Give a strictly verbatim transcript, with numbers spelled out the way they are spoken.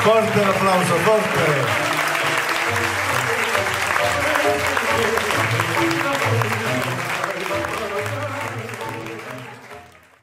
Forte l'applauso, forte!